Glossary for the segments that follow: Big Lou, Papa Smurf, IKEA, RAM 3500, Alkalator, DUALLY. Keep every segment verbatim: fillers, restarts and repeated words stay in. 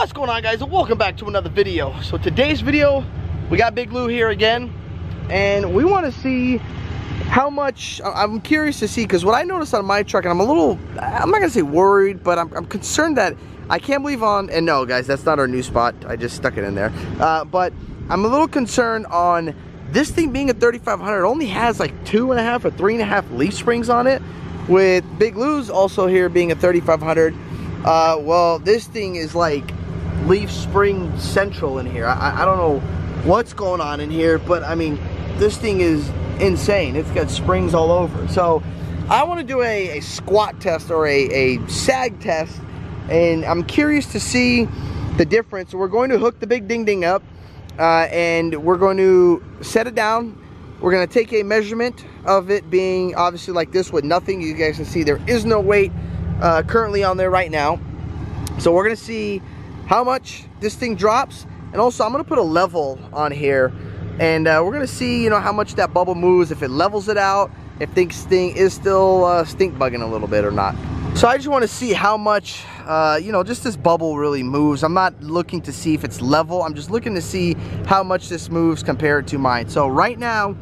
What's going on, guys, and welcome back to another video. So today's video, we got Big Lou here again, and we want to see how much, I'm curious to see, because what I noticed on my truck, and I'm a little, I'm not going to say worried, but I'm, I'm concerned that I can't believe on, and no guys, that's not our new spot, I just stuck it in there, uh, but I'm a little concerned on this thing being a thirty-five hundred, it only has like two and a half or three and a half leaf springs on it, with Big Lou's also here being a thirty-five hundred, uh, well, this thing is like leaf spring central in here. I, I don't know what's going on in here, but I mean, this thing is insane. It's got springs all over. So I want to do a, a squat test or a, a sag test, and I'm curious to see the difference. We're going to hook the big ding ding up, uh, and we're going to set it down. We're going to take a measurement of it being obviously like this with nothing. You guys can see there is no weight uh, currently on there right now. So we're going to see how much this thing drops, and also I'm going to put a level on here, and uh, we're going to see, you know, how much that bubble moves, if it levels it out, if things thing is still uh, stink bugging a little bit or not. So I just want to see how much, uh, you know, just this bubble really moves. I'm not looking to see if it's level. I'm just looking to see how much this moves compared to mine. So right now,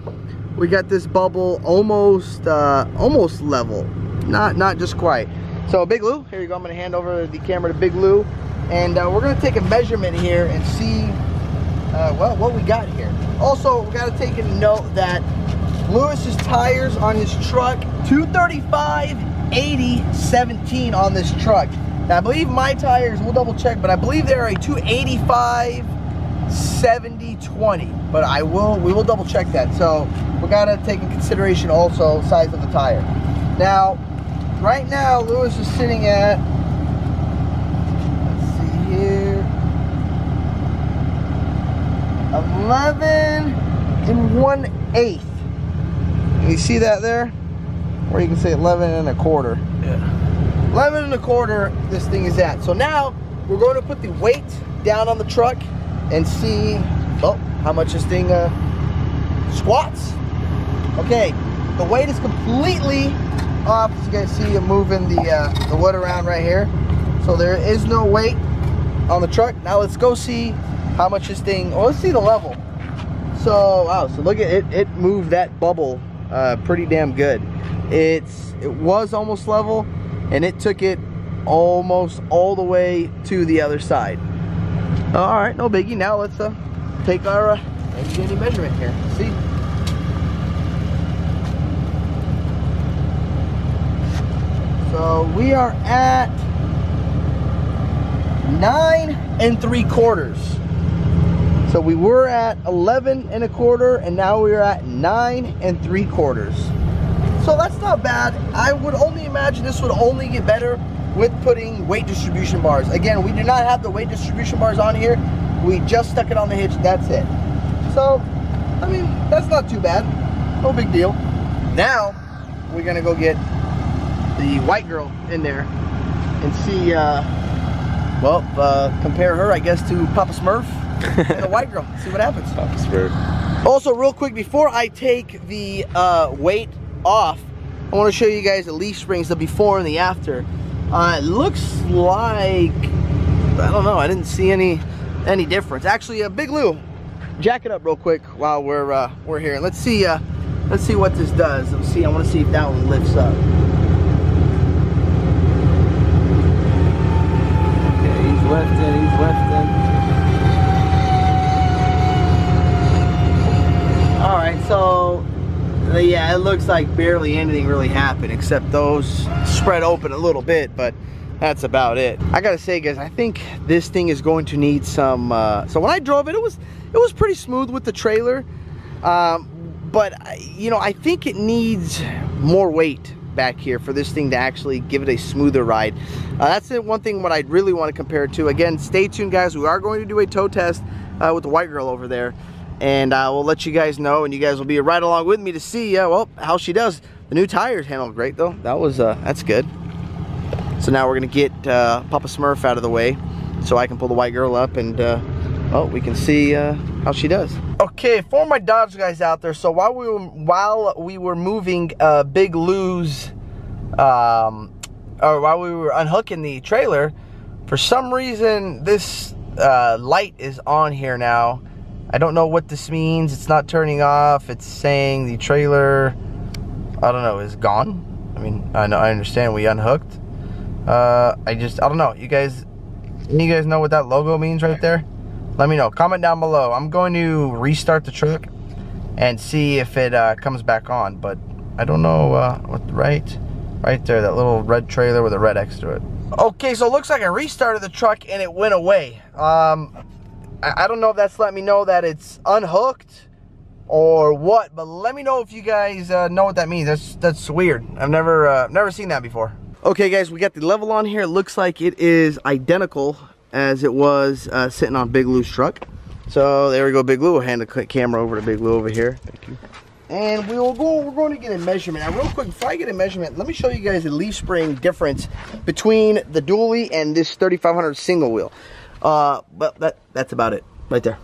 we got this bubble almost, uh, almost level, not, not just quite. So Big Lou, here you go. I'm going to hand over the camera to Big Lou, and uh, we're going to take a measurement here and see, uh, well, what we got here. Also, we got to take a note that Lewis's tires on his truck, two thirty-five, eighty, seventeen on this truck. Now I believe my tires, we'll double check, but I believe they're a two eighty-five, seventy, twenty. But I will, we will double check that. So we got to take in consideration also size of the tire. Now, right now, Lewis is sitting at, let's see here, eleven and one eighth. You see that there? Or you can say eleven and a quarter. Yeah. eleven and a quarter this thing is at. So now we're going to put the weight down on the truck and see, well, how much this thing uh, squats. Okay, the weight is completely off. As you guys see, I'm moving the, uh, the wood around right here. So there is no weight on the truck. Now let's go see how much this thing, well, let's see the level. So, wow, so look at it, it moved that bubble uh, pretty damn good. It's it was almost level, and it took it almost all the way to the other side. All right, no biggie. Now let's uh, take our uh, any measurement here. See. So we are at nine and three quarters. So we were at eleven and a quarter, and now we are at nine and three quarters. So that's not bad. I would only imagine this would only get better with putting weight distribution bars. Again, we do not have the weight distribution bars on here. We just stuck it on the hitch, that's it. So, I mean, that's not too bad. No big deal. Now, we're gonna go get the white girl in there and see, uh, well, uh, compare her, I guess, to Papa Smurf and the white girl, see what happens. Papa Smurf. Also, real quick, before I take the uh, weight off, I want to show you guys the leaf springs, the before and the after. Uh, it looks like, I don't know, I didn't see any any difference. Actually, uh, Big Lou, jack it up real quick while we're uh, we're here. Let's see, uh, let's see what this does. Let's see. I want to see if that one lifts up. Okay, he's lifting. He's lifting. All right, so. Yeah, it looks like barely anything really happened except those spread open a little bit, but that's about it. I gotta say, guys, I think this thing is going to need some uh, so when I drove it, it was it was pretty smooth with the trailer, um, but you know, I think it needs more weight back here for this thing to actually give it a smoother ride. Uh, that's the one thing what I'd really want to compare it to. Again, stay tuned, guys, we are going to do a tow test uh, with the white girl over there, and I uh, will let you guys know, and you guys will be right along with me to see, uh, well, how she does. The new tires handled great, though. That was, uh, that's good. So now we're gonna get uh, Papa Smurf out of the way so I can pull the white girl up, and uh, well, we can see uh, how she does. Okay, for my Dodge guys out there, so while we were, while we were moving uh, Big Lou's, um, or while we were unhooking the trailer, For some reason, this uh, light is on here now. I don't know what this means. It's not turning off. It's saying the trailer, I don't know, is gone. I mean, I know, I understand we unhooked. Uh, I just, I don't know. You guys, you guys know what that logo means right there? Let me know. Comment down below. I'm going to restart the truck and see if it uh, comes back on. But I don't know uh, what, right, right there, that little red trailer with a red X to it. Okay, so it looks like I restarted the truck and it went away. Um, I, I don't know if that's letting me know that it's unhooked or what, but let me know if you guys uh, know what that means. That's that's weird. I've never uh, never seen that before. Okay, guys, we got the level on here. It looks like it is identical as it was uh, sitting on Big Lou's truck. So there we go, Big Lou. We'll hand the camera over to Big Lou over here. Thank you. And we'll go, we're going to get a measurement. Now, real quick, before I get a measurement, let me show you guys the leaf spring difference between the dually and this thirty-five hundred single wheel. Uh, but that, that's about it, right there.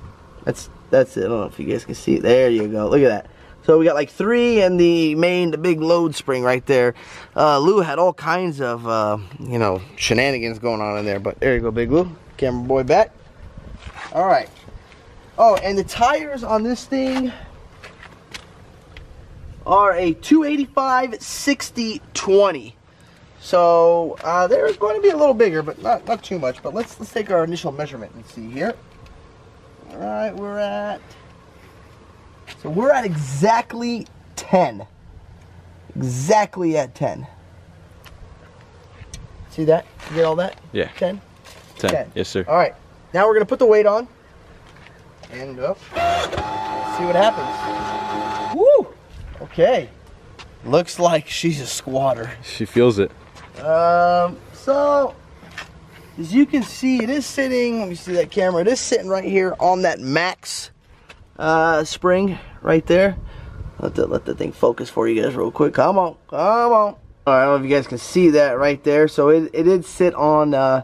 That's that's it. I don't know if you guys can see it. There you go. Look at that. So we got like three and the main, the big load spring right there. Uh, Lou had all kinds of, uh, you know, shenanigans going on in there. But there you go, Big Lou. Camera boy back. All right. Oh, and the tires on this thing are a two eighty-five sixty twenty. So uh, they're going to be a little bigger, but not not too much. But let's let's take our initial measurement and see here. All right, we're at. So we're at exactly ten. Exactly at ten. See that? You get all that? Yeah. ten? ten. ten. Yes, sir. All right. Now we're going to put the weight on. And up. Oh, see what happens. Woo! Okay. Looks like she's a squatter. She feels it. Um, so, as you can see, it is sitting, let me see that camera, it is sitting right here on that max uh, spring right there. Let the, let the thing focus for you guys real quick. Come on, come on. All right, I don't know if you guys can see that right there. So it, it did sit on uh,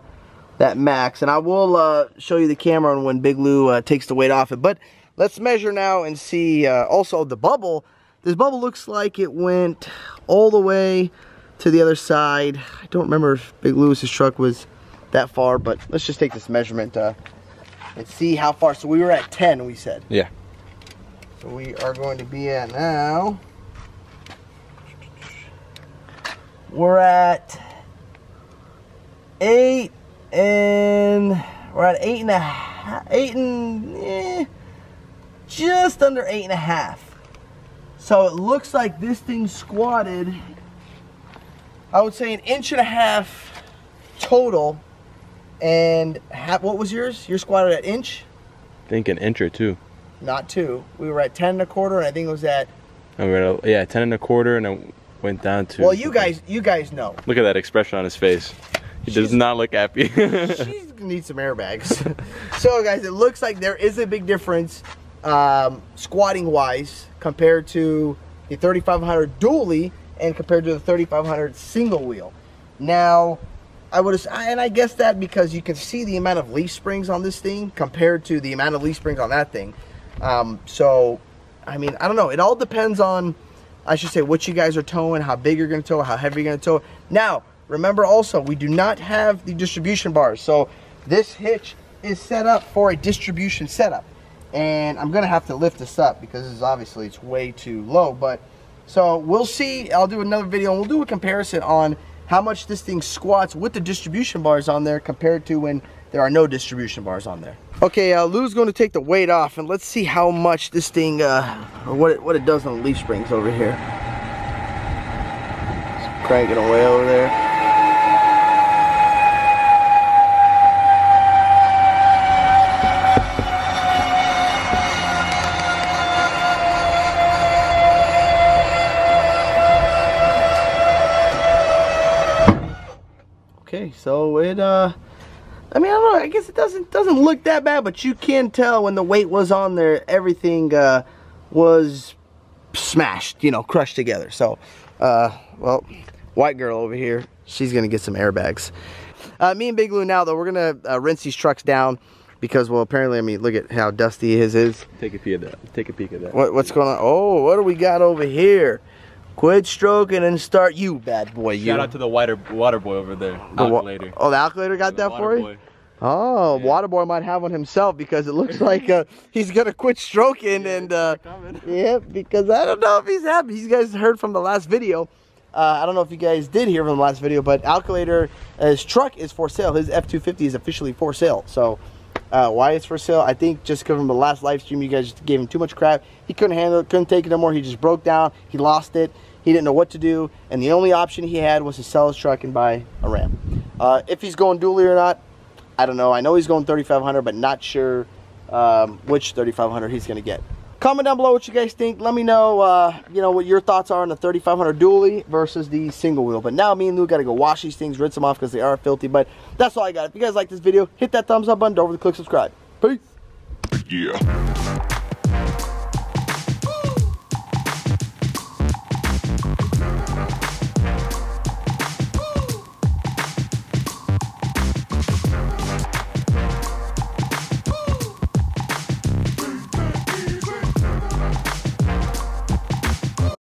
that max. And I will uh, show you the camera on when Big Lou uh, takes the weight off it. But let's measure now and see uh, also the bubble. This bubble looks like it went all the way to the other side. I don't remember if Big Lou's truck was that far, but let's just take this measurement uh, and see how far. So we were at ten, we said. Yeah. So we are going to be at now. We're at eight and we're at eight and a half, eight and eh, just under eight and a half. So it looks like this thing squatted, I would say an inch and a half total, and half, what was yours? You're squatted at inch? I think an inch or two. Not two. We were at ten and a quarter, and I think it was at... I mean, yeah, ten and a quarter, and it went down to... Well, you guys, you guys know. Look at that expression on his face. He she's, does not look happy. She needs some airbags. So, guys, it looks like there is a big difference um, squatting-wise, compared to the thirty-five hundred dually and compared to the thirty-five hundred single wheel. Now, I would, and I guess that because you can see the amount of leaf springs on this thing compared to the amount of leaf springs on that thing. Um, so, I mean, I don't know. It all depends on, I should say, what you guys are towing, how big you're going to tow, how heavy you're going to tow. Now, remember also, we do not have the distribution bars. So, this hitch is set up for a distribution setup. And I'm gonna have to lift this up because this is obviously it's way too low, but so we'll see. I'll do another video and we'll do a comparison on how much this thing squats with the distribution bars on there compared to when there are no distribution bars on there. Okay, uh, Lou's going to take the weight off and let's see how much this thing uh, or what it, what it does on the leaf springs over here. Just cranking away over there. So it, uh, I mean, I don't know, I guess it doesn't doesn't look that bad, but you can tell when the weight was on there, everything uh, was smashed, you know, crushed together. So, uh, well, white girl over here, she's going to get some airbags. Uh, me and Big Lou now, though, we're going to uh, rinse these trucks down because, well, apparently, I mean, look at how dusty his is. Take a peek at that. Take a peek at that. What, what's going on? Oh, what do we got over here? Quit stroking and start you, bad boy. Shout you. out to the water, water boy over there. The Alkalator. Oh, the Alkalator got that for you? Boy. Oh, yeah. Waterboy might have one himself because it looks like uh, he's gonna quit stroking yeah, and uh, yeah, because I don't know if he's happy. You guys heard from the last video. Uh, I don't know if you guys did hear from the last video, but Alkalator, uh, his truck is for sale. His F two fifty is officially for sale. So uh, why it's for sale? I think just because from the last live stream, you guys gave him too much crap. He couldn't handle it, couldn't take it no more. He just broke down. He lost it. He didn't know what to do, and the only option he had was to sell his truck and buy a Ram. Uh, if he's going dually or not, I don't know. I know he's going thirty-five hundred, but not sure um, which thirty-five hundred he's going to get. Comment down below what you guys think. Let me know, uh, you know, what your thoughts are on the thirty-five hundred dually versus the single wheel. But now me and Lou got to go wash these things, rinse them off because they are filthy. But that's all I got. If you guys like this video, hit that thumbs up button. Don't forget to click subscribe. Peace. Yeah.